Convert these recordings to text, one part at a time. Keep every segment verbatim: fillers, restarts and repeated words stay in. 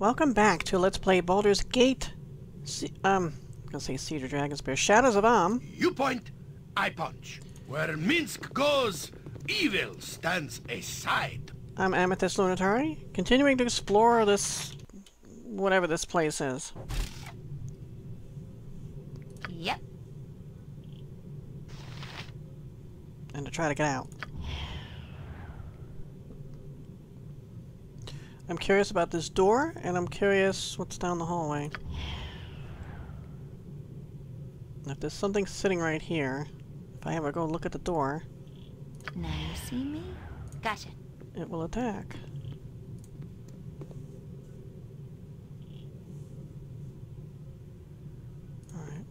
Welcome back to Let's Play Baldur's Gate. C um, I'm gonna say Cedar Dragonspear. Shadows of Bomb. You point, I punch. Where Minsk goes, evil stands aside. I'm Amethyst Lunatari, continuing to explore this, whatever this place is. Yep. And to try to get out. I'm curious about this door, and I'm curious what's down the hallway. If there's something sitting right here, if I ever go look at the door... Now you see me? Gotcha. It will attack. Alright.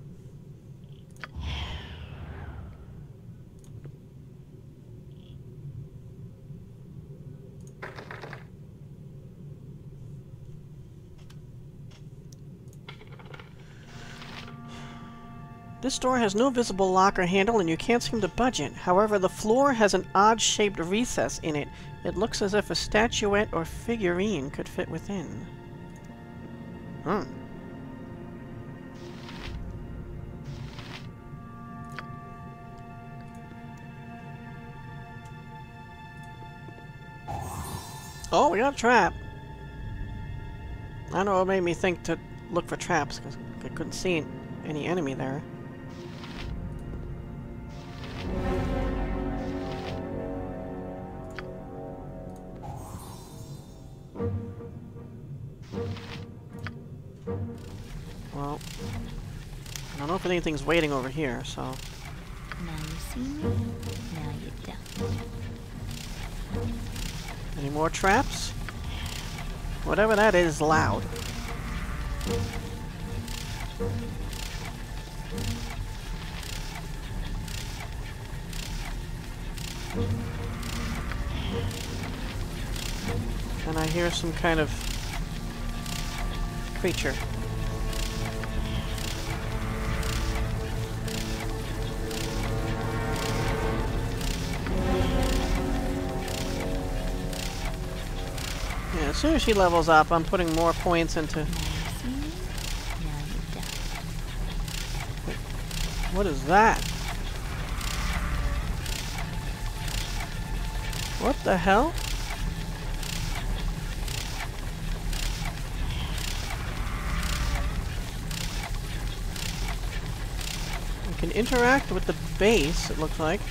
This door has no visible lock or handle, and you can't seem to budge it. However, the floor has an odd-shaped recess in it. It looks as if a statuette or figurine could fit within. Hmm. Oh, we got a trap! I know it made me think to look for traps, because I couldn't see any enemy there. Well, I don't know if anything's waiting over here, so... Now you see me, now you don't. Any more traps? Whatever that is, loud. And I hear some kind of creature. Yeah, as soon as she levels up, I'm putting more points into... What is that? What the hell? We can interact with the base, it looks like.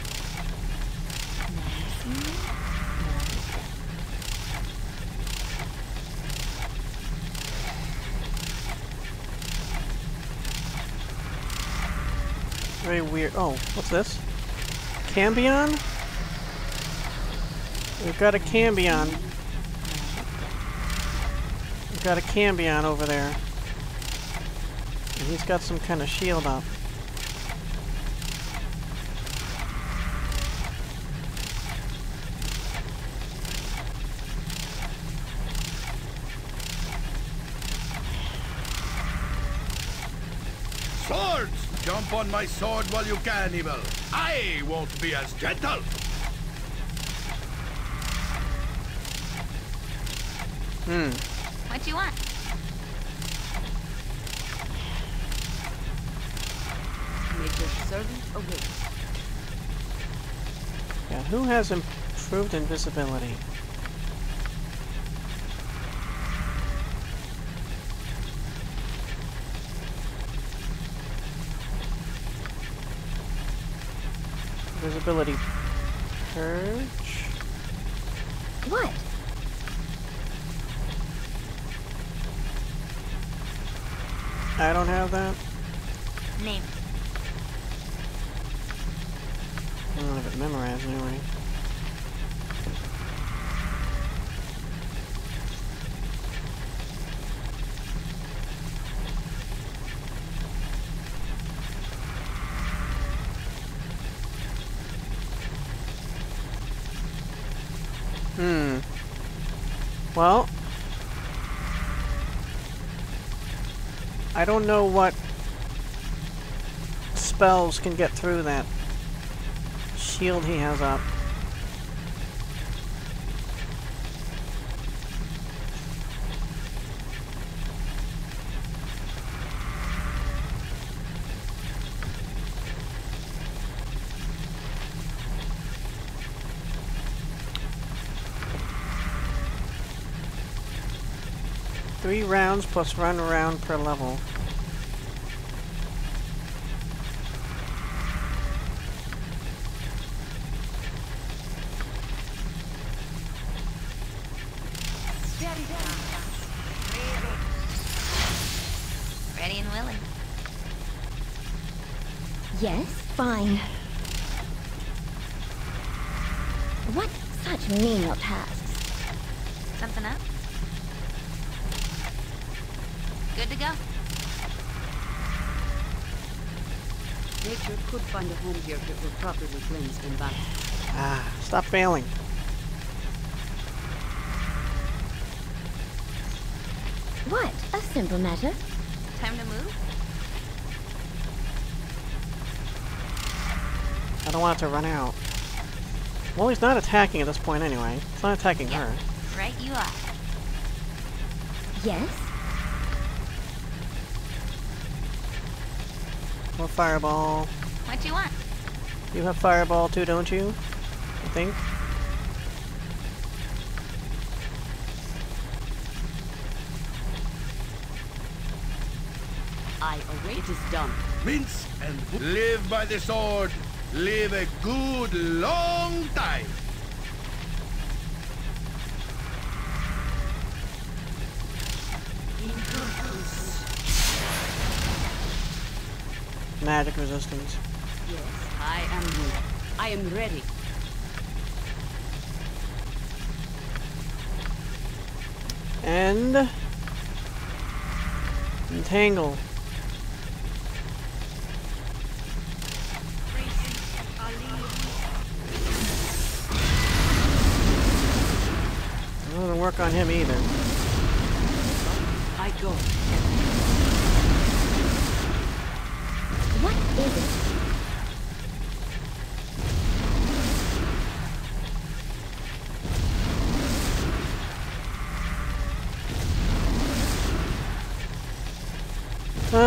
Very weird. Oh, what's this? Cambion? We've got a cambion. We've got a cambion over there. And he's got some kind of shield up. Swords! Jump on my sword while you can, evil. I won't be as gentle. Hmm. What you want? Make your servant awake. Yeah, who has improved invisibility? Invisibility purge? What? I don't have that. Name. I don't have it memorized anyway. Hmm. Well, I don't know what spells can get through that shield he has up. Three rounds plus run around per level. Ready and willing. Yes, fine. What such menial tasks? Something up? Good to go. Nature could find a home here if it were properly cleansed and balanced. Ah, stop failing. What? A simple matter. Time to move? I don't want it to run out. Well, he's not attacking at this point anyway. It's not attacking yep. her. Right you are. Yes? More fireball. What do you want? You have fireball too, don't you? I think. I await. It is done. Mince and live by the sword. Live a good long time. Magic resistance. Yes, I am ready. I am ready. And entangle. Work on him either. I go. What is it? Uh.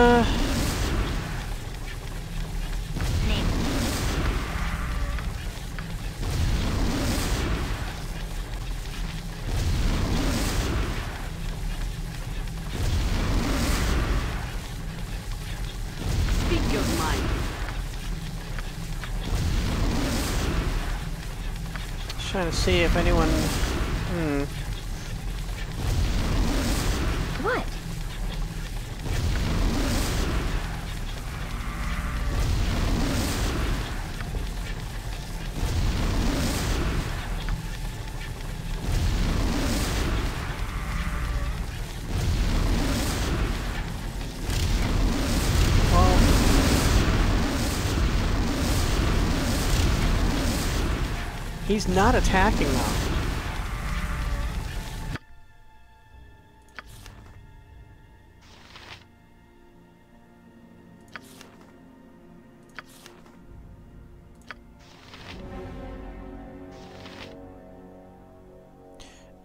Name. Trying to see if anyone. Hmm. What? He's not attacking now.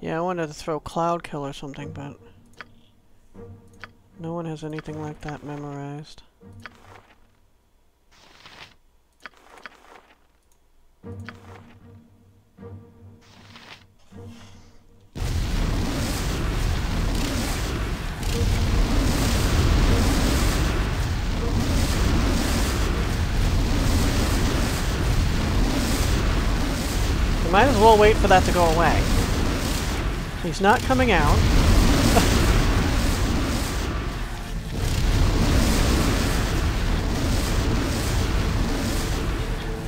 Yeah, I wanted to throw Cloud Kill or something, but no one has anything like that memorized. Might as well wait for that to go away. He's not coming out.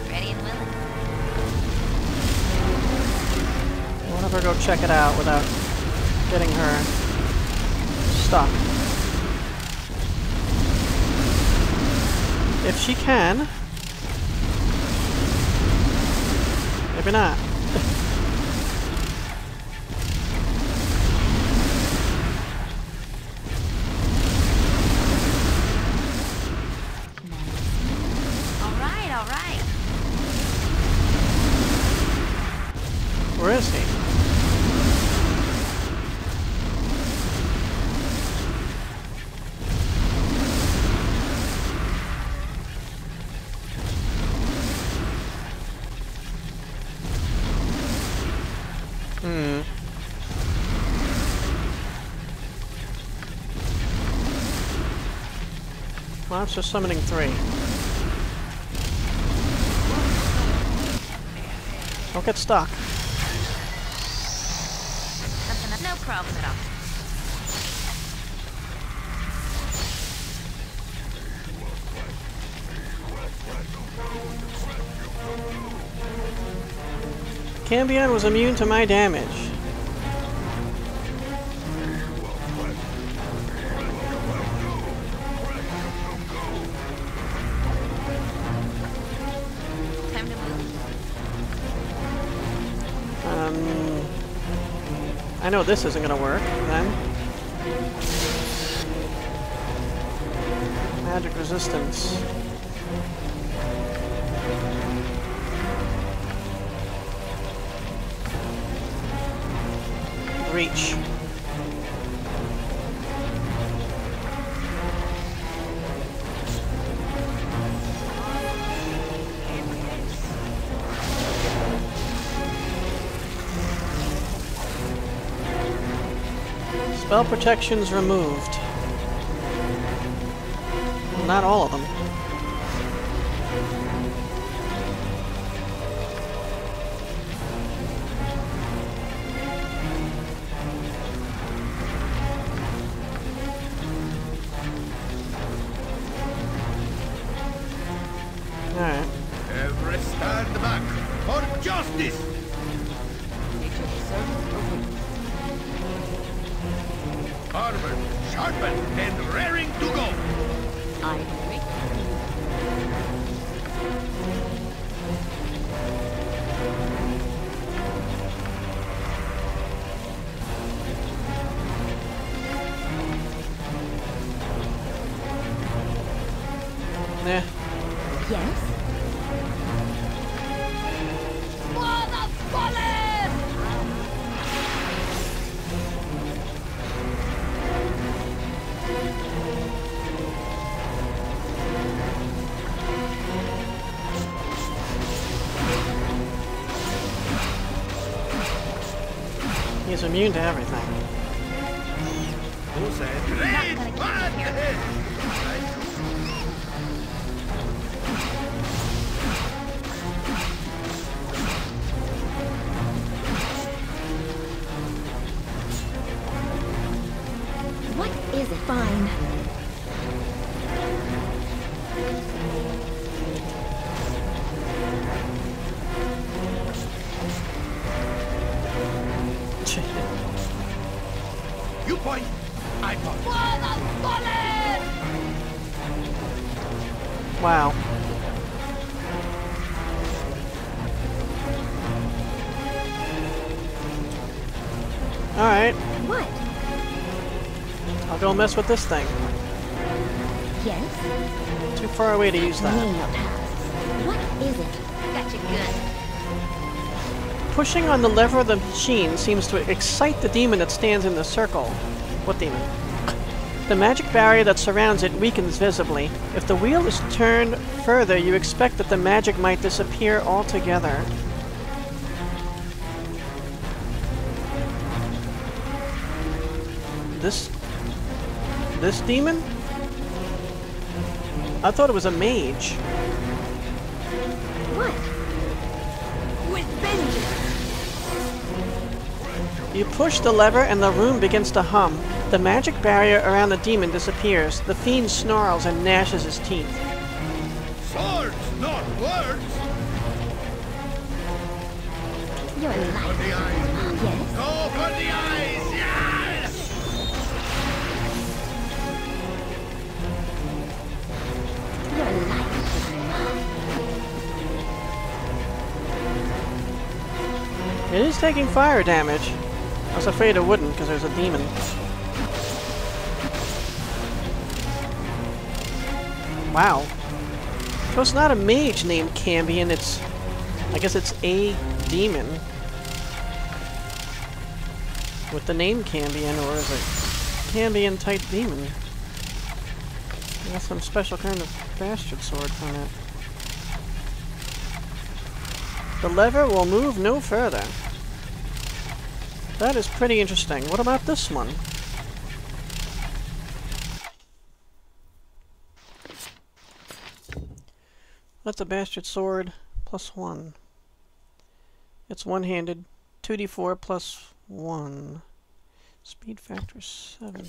Ready and willing. We'll never go check it out without getting her stuck. If she can. Maybe not. Where is he? Hmm. Oh, that's just summoning three. Don't get stuck. No problem at all. Cambion was immune to my damage. Time to move. Um, I know this isn't gonna work. Then magic resistance. Reach. Spell protections removed. Well, not all of them. He's immune to everything. Who said? Not gonna keep him here. What is it? Fine. Wow. Alright. What? I'll go mess with this thing. Yes? Too far away to use that. What is it? Gotcha good. Pushing on the lever of the machine seems to excite the demon that stands in the circle. What demon? The magic barrier that surrounds it weakens visibly. If the wheel is turned further, you expect that the magic might disappear altogether. This... This demon? I thought it was a mage. What? With vengeance! You push the lever and the room begins to hum. The magic barrier around the demon disappears. The fiend snarls and gnashes his teeth. Swords, not words! You're alive. Go for the eyes! Yes. Go for the eyes! Yes! You're alive. It is taking fire damage. I was afraid it wouldn't because there's a demon. Wow. So it's not a mage named Cambion, it's... I guess it's a demon. With the name Cambion, or is it... Cambion-type demon. I got some special kind of bastard sword from it. The lever will move no further. That is pretty interesting. What about this one? Let the bastard sword plus one. It's one-handed. two d four plus one. Speed factor seven.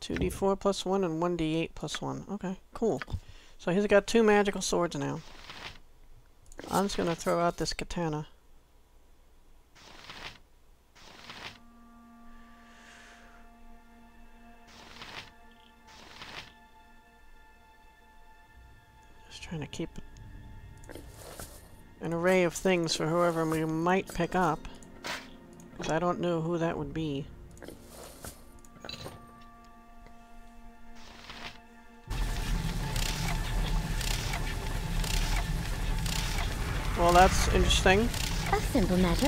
two d four plus one and one d eight plus one. Okay, cool. So he's got two magical swords now. I'm just going to throw out this katana. Just trying to keep an array of things for whoever we might pick up, because I don't know who that would be. Well, that's interesting. A simple matter.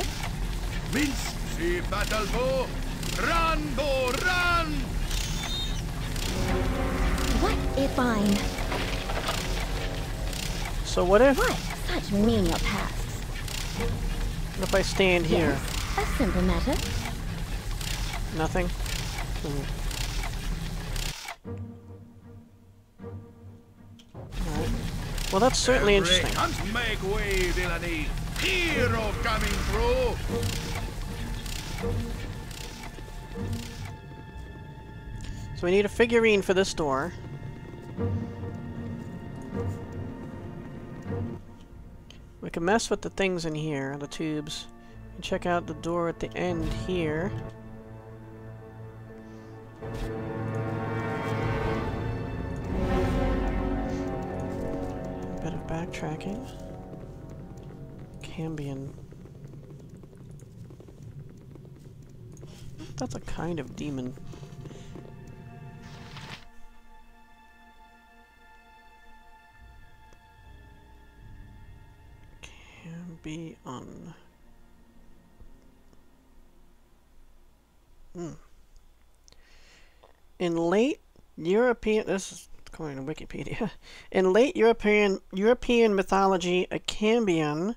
Minsk, see battle bow. Run, bow, run! What a find? So what if? What such menial tasks? What if I stand yes, here? A simple matter. Nothing. Mm. Alright. Well, that's certainly interesting. Make way, villainy! Hero coming through! So we need a figurine for this door. We can mess with the things in here, the tubes. And check out the door at the end here. Backtracking. Cambion. That's a kind of demon. Cambion. Hmm. In late European... This is... According to Wikipedia, in late European European mythology, a cambion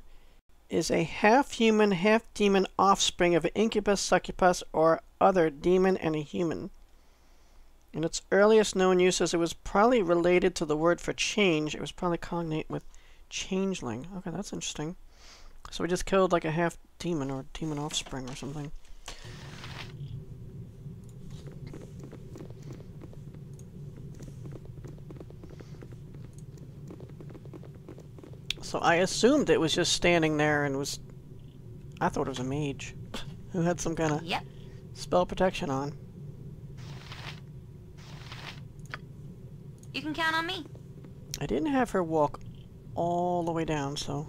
is a half-human, half-demon offspring of an incubus, succubus, or other demon and a human. In its earliest known uses, it was probably related to the word for change. It was probably cognate with changeling. Okay, that's interesting. So we just killed like a half-demon or demon offspring or something. So I assumed it was just standing there and was... I thought it was a mage who had some kind of yep. spell protection on. You can count on me. I didn't have her walk all the way down, so...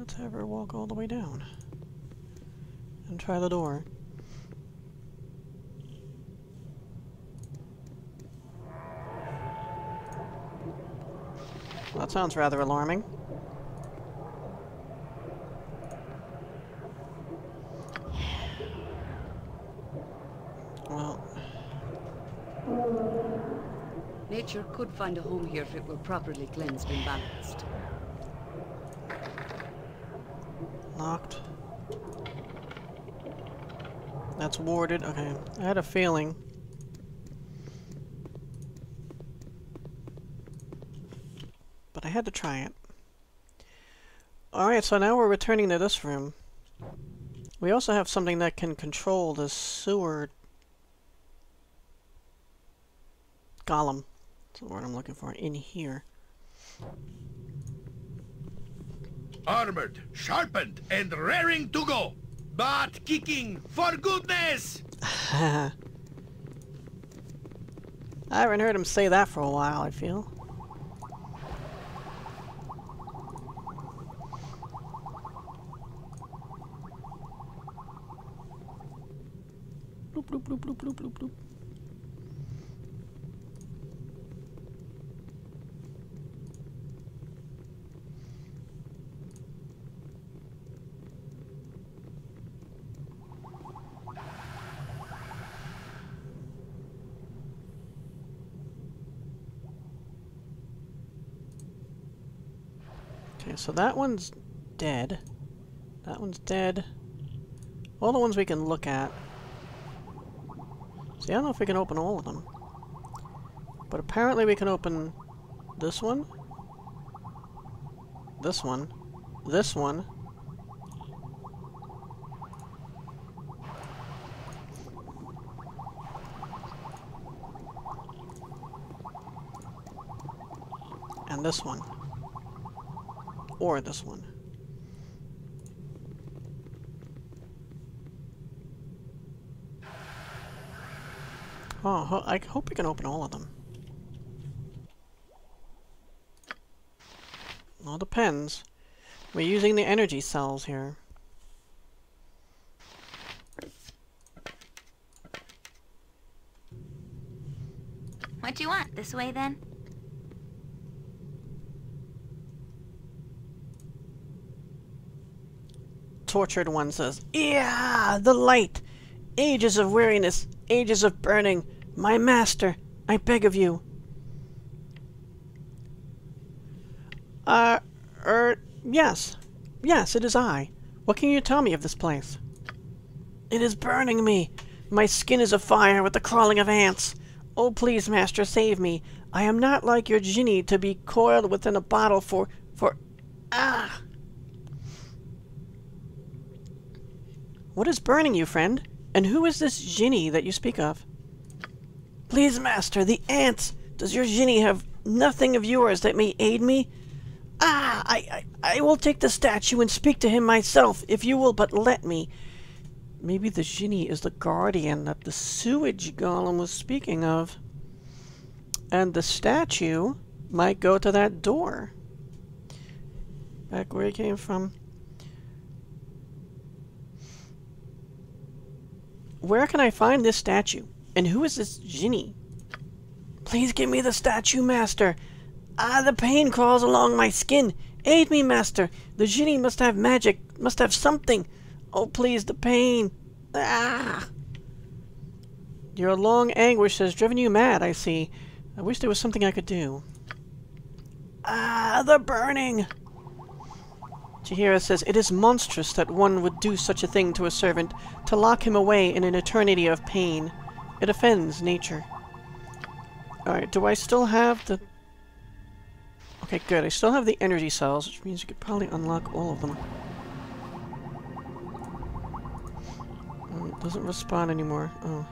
Let's have her walk all the way down. And try the door. Well, that sounds rather alarming. Well... Nature could find a home here if it were properly cleansed and balanced. Locked. That's warded. Okay. I had a feeling. I had to try it. Alright, so now we're returning to this room. We also have something that can control the sewer... Golem. That's the word I'm looking for. In here. Armored, sharpened, and raring to go! Butt kicking, for goodness! I haven't heard him say that for a while, I feel. Bloop, bloop, bloop, bloop, bloop, bloop. Okay, so that one's dead. That one's dead. All the ones we can look at. See, I don't know if we can open all of them. But apparently we can open this one, this one, this one. And this one. Or this one. Oh, ho I hope we can open all of them. All depends. We're using the energy cells here. What do you want? This way then? Tortured one says, "Yeah, the light! Ages of weariness, ages of burning. My master, I beg of you." Uh, er, yes. Yes, it is I. What can you tell me of this place? It is burning me. My skin is afire with the crawling of ants. Oh, please, master, save me. I am not like your genie to be coiled within a bottle for, for, ah! What is burning you, friend? And who is this jinni that you speak of? Please, master, the ants! Does your jinni have nothing of yours that may aid me? Ah, I, I, I will take the statue and speak to him myself, if you will but let me. Maybe the jinni is the guardian that the sewage golem was speaking of. And the statue might go to that door. Back where he came from. Where can I find this statue? And who is this genie? Please give me the statue, master. Ah, the pain crawls along my skin. Aid me, master. The genie must have magic, must have something. Oh, please, the pain. Ah! Your long anguish has driven you mad, I see. I wish there was something I could do. Ah, the burning! Jaheira says, "It is monstrous that one would do such a thing to a servant, to lock him away in an eternity of pain. It offends nature." Alright, do I still have the... Okay, good. I still have the energy cells, which means you could probably unlock all of them. Oh, it doesn't respond anymore. Oh.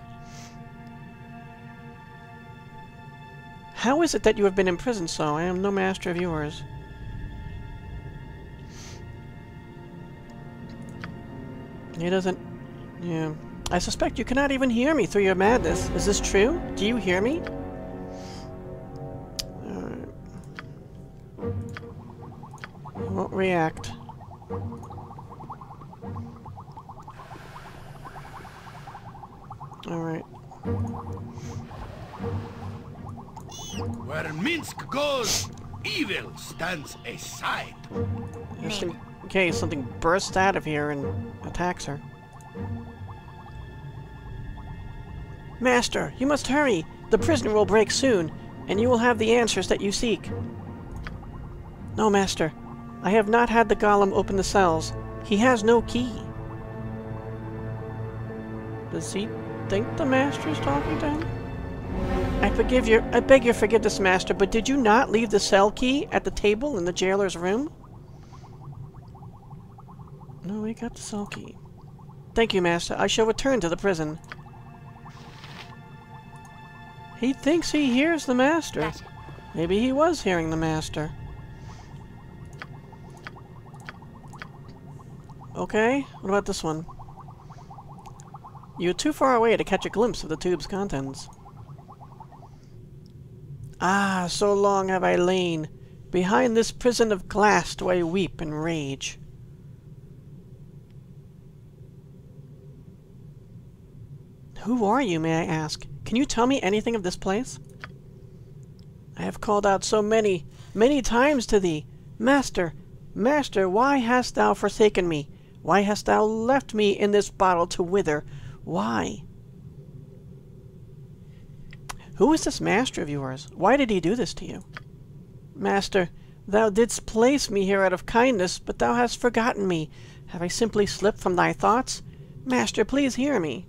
How is it that you have been imprisoned so? I am no master of yours. He doesn't... Yeah. I suspect you cannot even hear me through your madness. Is this true? Do you hear me? Alright. I won't react. Alright. Where Minsk goes, evil stands aside. Just in case something bursts out of here and... attacks her. Master, you must hurry! The prisoner will break soon, and you will have the answers that you seek. No, master. I have not had the golem open the cells. He has no key. Does he think the master is talking to him? I forgive your- I beg your forgiveness, master, but did you not leave the cell key at the table in the jailer's room? No, we got the cell key. Thank you, master. I shall return to the prison. He thinks he hears the master. Gotcha. Maybe he was hearing the master. Okay, what about this one? You're too far away to catch a glimpse of the tube's contents. Ah, so long have I lain. Behind this prison of glass do I weep and rage. Who are you, may I ask? Can you tell me anything of this place? I have called out so many, many times to thee. Master, master, why hast thou forsaken me? Why hast thou left me in this bottle to wither? Why? Who is this master of yours? Why did he do this to you? Master, Thou didst place me here out of kindness, but thou hast forgotten me. Have I simply slipped from thy thoughts? Master, please hear me.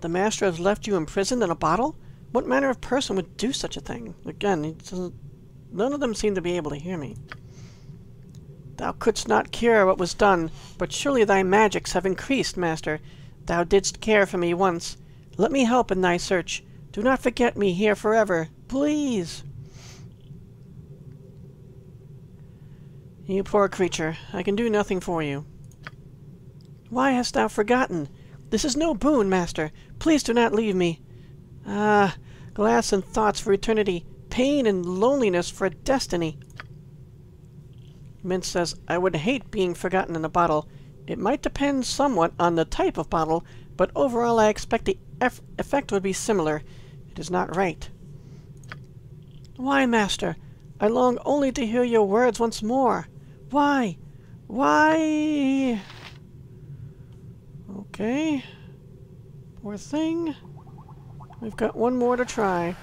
The master has left you imprisoned in a bottle? What manner of person would do such a thing? Again, he doesn't, none of them seem to be able to hear me. Thou couldst not cure what was done, but surely thy magics have increased, master. Thou didst care for me once. Let me help in thy search. Do not forget me here forever, please. You poor creature, I can do nothing for you. Why hast thou forgotten? This is no boon, master. Please do not leave me. Ah, glass and thoughts for eternity, pain and loneliness for a destiny. Mint says, I would hate being forgotten in a bottle. It might depend somewhat on the type of bottle, but overall I expect the eff effect would be similar. It is not right. Why, master? I long only to hear your words once more. Why? Why? Okay. Poor thing. We've got one more to try.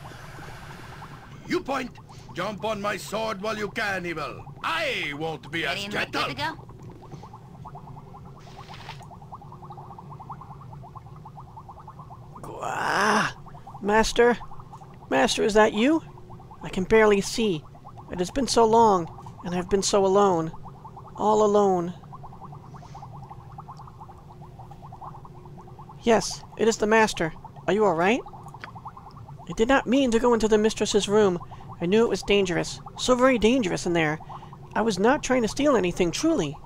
You point. Jump on my sword while you can, evil. I won't be as gentle. Ah, master. Master, is that you? I can barely see. It has been so long, and I've been so alone. All alone. Yes, it is the master. Are you all right? I did not mean to go into the mistress's room. I knew it was dangerous. So very dangerous in there. I was not trying to steal anything, truly.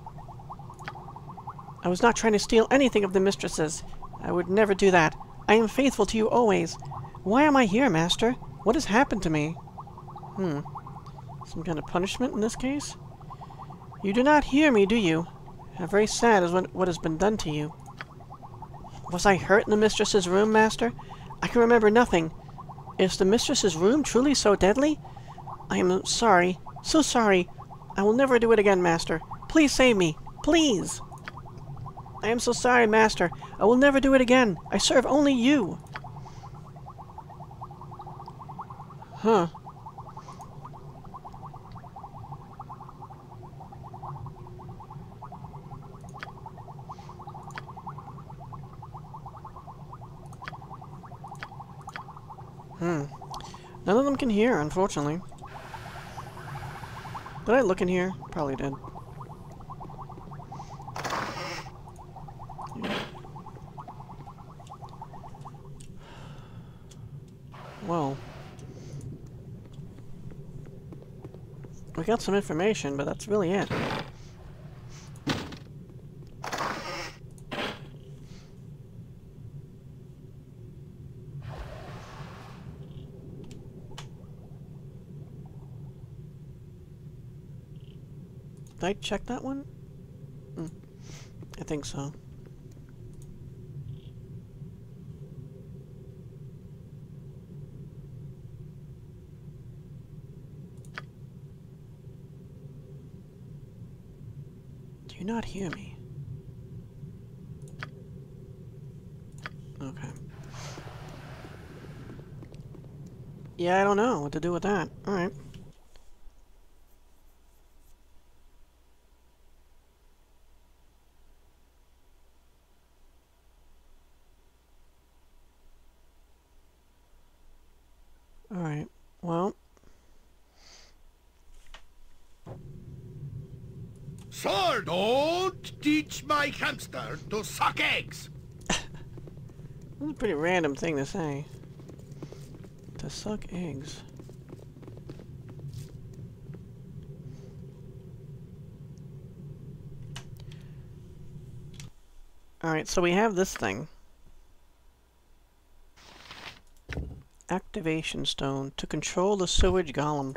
I was not trying to steal anything of the mistress's. I would never do that. I am faithful to you always. Why am I here, master? What has happened to me? Hmm. Some kind of punishment in this case? You do not hear me, do you? How very sad is what has been done to you. Was I hurt in the mistress's room, master? I can remember nothing. Is the mistress's room truly so deadly? I am sorry. So sorry. I will never do it again, master. Please save me. Please! I am so sorry, master. I will never do it again. I serve only you. Huh. Hmm. None of them can hear, unfortunately. Did I look in here? Probably did. Whoa. We got some information, but that's really it. Did I check that one? Mm, I think so. Do you not hear me? Okay. Yeah, I don't know what to do with that. Alright. Alright, well. Sir, don't teach my hamster to suck eggs! That's a pretty random thing to say. To suck eggs. Alright, so we have this thing. Activation stone to control the sewage golem.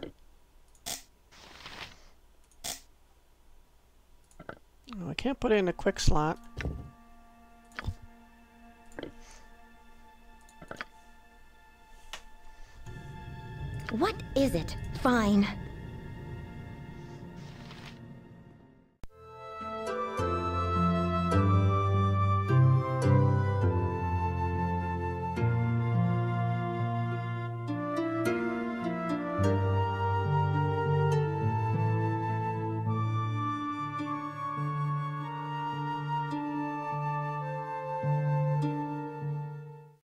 Oh, I can't put it in a quick slot. What is it? Fine.